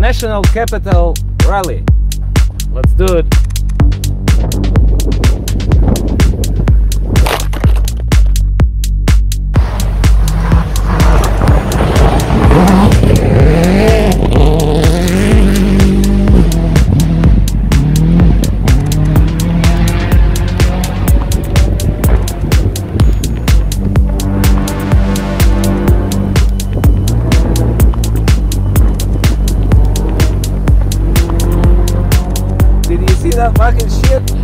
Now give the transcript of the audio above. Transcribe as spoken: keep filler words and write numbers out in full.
National Capital Rally. Let's do it. Fucking shit.